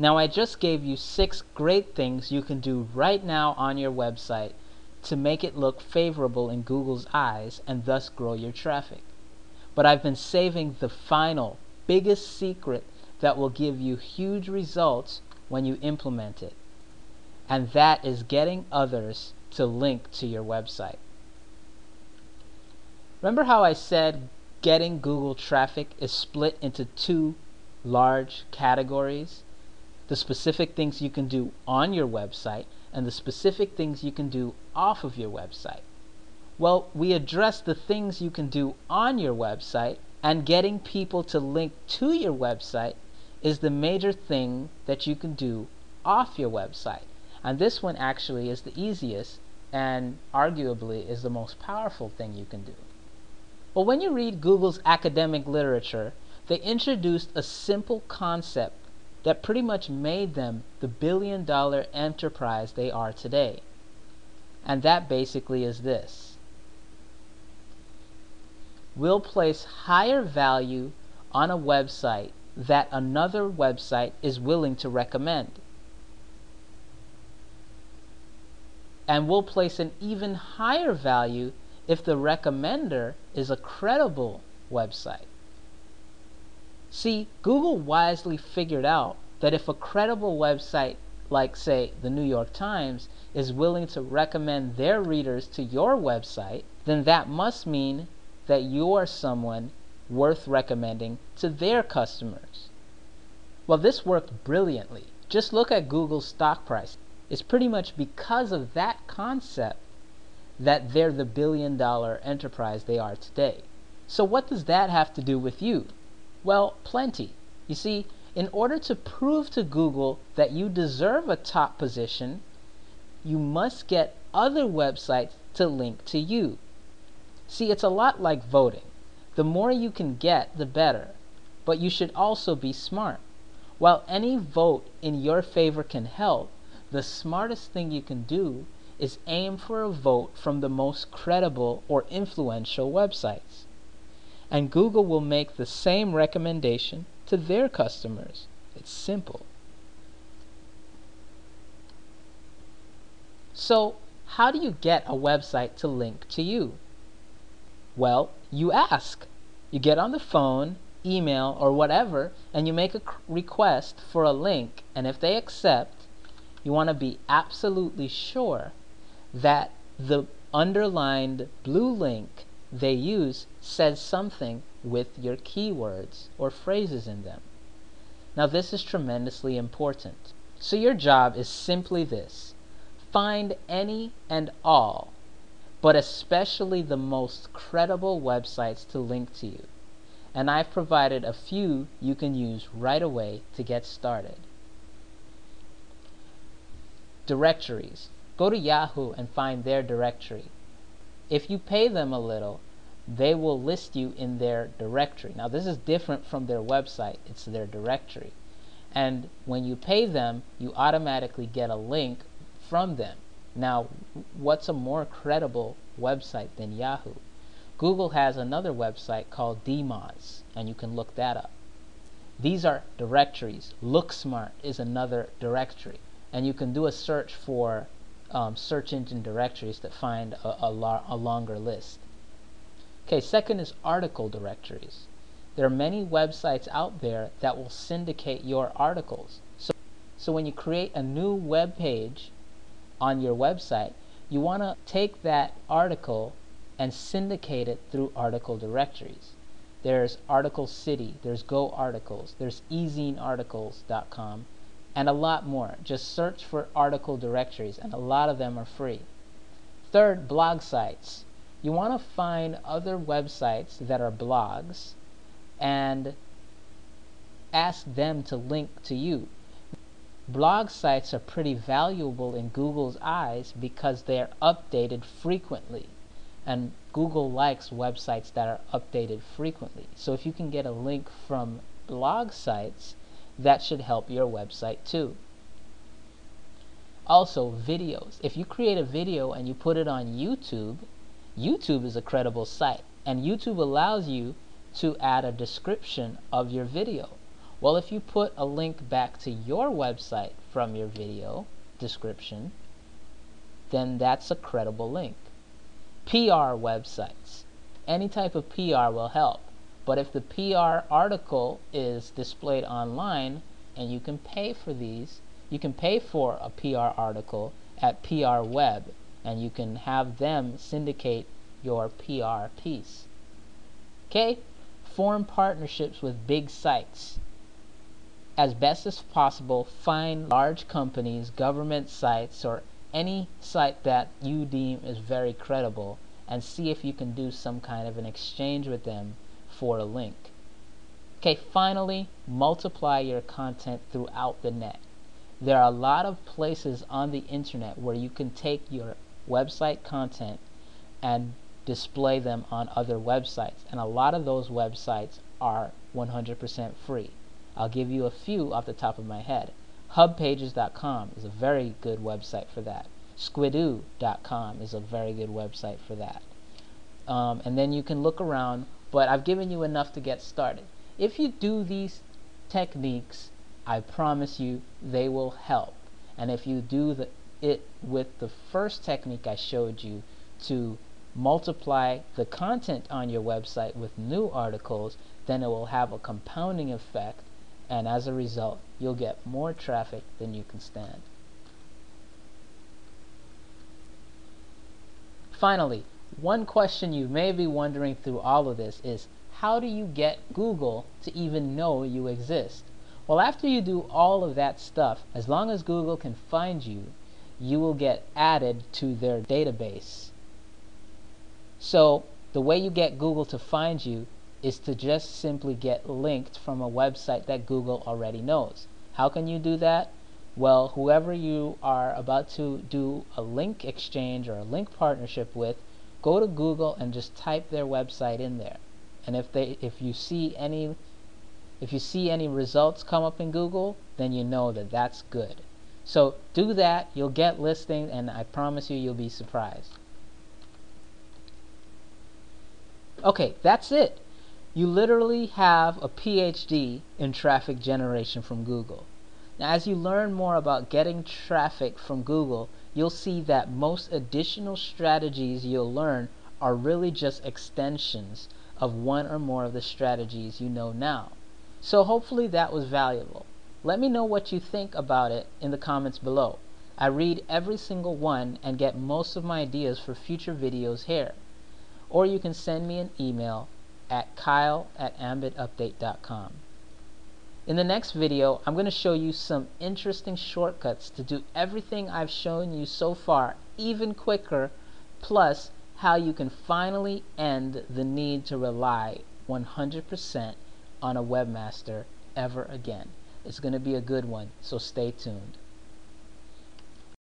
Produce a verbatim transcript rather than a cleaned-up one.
Now I just gave you six great things you can do right now on your website to make it look favorable in Google's eyes and thus grow your traffic. But I've been saving the final, biggest secret that will give you huge results when you implement it. And that is getting others to link to your website. Remember how I said getting Google traffic is split into two large categories? The specific things you can do on your website and the specific things you can do off of your website. Well, we addressed the things you can do on your website, and getting people to link to your website is the major thing that you can do off your website. And this one actually is the easiest and arguably is the most powerful thing you can do. Well, when you read Google's academic literature, they introduced a simple concept that pretty much made them the billion dollar enterprise they are today. And that basically is this. We'll place higher value on a website that another website is willing to recommend. And we'll place an even higher value if the recommender is a credible website. See, Google wisely figured out that if a credible website, like say the New York Times, is willing to recommend their readers to your website, then that must mean that you are someone worth recommending to their customers. Well, this worked brilliantly. Just look at Google's stock price. It's pretty much because of that concept that they're the billion dollar enterprise they are today. So what does that have to do with you? Well, plenty. You see, in order to prove to Google that you deserve a top position, you must get other websites to link to you. See, it's a lot like voting. The more you can get, the better. But you should also be smart. While any vote in your favor can help, the smartest thing you can do is aim for a vote from the most credible or influential websites. And Google will make the same recommendation to their customers. It's simple. So, how do you get a website to link to you? Well, you ask. You get on the phone, email, or whatever, and you make a request for a link. And if they accept, you want to be absolutely sure that the underlined blue link they use says something with your keywords or phrases in them. Now, this is tremendously important. So your job is simply this. Find any and all, but especially the most credible websites to link to you. And I've provided a few you can use right away to get started. Directories. Go to Yahoo and find their directory. If you pay them a little, they will list you in their directory. Now, this is different from their website. It's their directory. And when you pay them, you automatically get a link from them. Now, what's a more credible website than Yahoo? Google has another website called D M O Z, and you can look that up. These are directories. LookSmart is another directory, and you can do a search for um, search engine directories that find a, a, lar a longer list. Okay, second is article directories. There are many websites out there that will syndicate your articles. So, so when you create a new web page on your website, you want to take that article and syndicate it through article directories. There's Article City, there's GoArticles, there's Ezine Articles dot com, and a lot more. Just search for article directories, and a lot of them are free. Third, blog sites. You want to find other websites that are blogs and ask them to link to you. Blog sites are pretty valuable in Google's eyes because they're updated frequently, and Google likes websites that are updated frequently. So if you can get a link from blog sites, that should help your website too. Also, videos. If you create a video and you put it on YouTube, YouTube is a credible site, and YouTube allows you to add a description of your video. Well, if you put a link back to your website from your video description, then that's a credible link. P R websites. Any type of P R will help. But if the P R article is displayed online, and you can pay for these, you can pay for a P R article at PRWeb, and you can have them syndicate your P R piece. Okay? Form partnerships with big sites. As best as possible, find large companies, government sites, or any site that you deem is very credible, and see if you can do some kind of an exchange with them for a link. Okay, finally, multiply your content throughout the net. There are a lot of places on the internet where you can take your website content and display them on other websites, and a lot of those websites are one hundred percent free. I'll give you a few off the top of my head. Hubpages dot com is a very good website for that. Squidoo dot com is a very good website for that. Um, and then you can look around, but I've given you enough to get started. If you do these techniques, I promise you they will help. And if you do the, it with the first technique I showed you, to multiply the content on your website with new articles, then it will have a compounding effect, and as a result, you'll get more traffic than you can stand. Finally, one question you may be wondering through all of this is, how do you get Google to even know you exist? Well, after you do all of that stuff, as long as Google can find you, you will get added to their database. So the way you get Google to find you is to just simply get linked from a website that Google already knows. How can you do that? Well, whoever you are about to do a link exchange or a link partnership with, go to Google and just type their website in there. And if they if you see any if you see any results come up in Google, then you know that that's good. So do that, you'll get listings, and I promise you you'll be surprised. Okay, that's it. You literally have a PhD in traffic generation from Google. Now, as you learn more about getting traffic from Google, you'll see that most additional strategies you'll learn are really just extensions of one or more of the strategies you know now. So hopefully that was valuable. Let me know what you think about it in the comments below. I read every single one and get most of my ideas for future videos here. Or you can send me an email at kyle at ambidupdate dot com. In the next video, I'm going to show you some interesting shortcuts to do everything I've shown you so far even quicker, plus how you can finally end the need to rely one hundred percent on a webmaster ever again. It's going to be a good one, so stay tuned.